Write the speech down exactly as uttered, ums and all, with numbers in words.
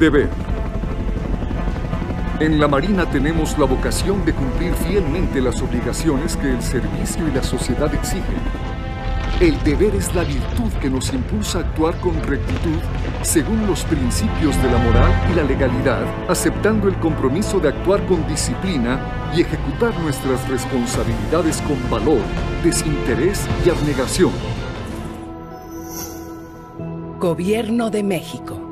Deber. En la Marina tenemos la vocación de cumplir fielmente las obligaciones que el servicio y la sociedad exigen. El deber es la virtud que nos impulsa a actuar con rectitud según los principios de la moral y la legalidad, aceptando el compromiso de actuar con disciplina y ejecutar nuestras responsabilidades con valor, desinterés y abnegación. Gobierno de México.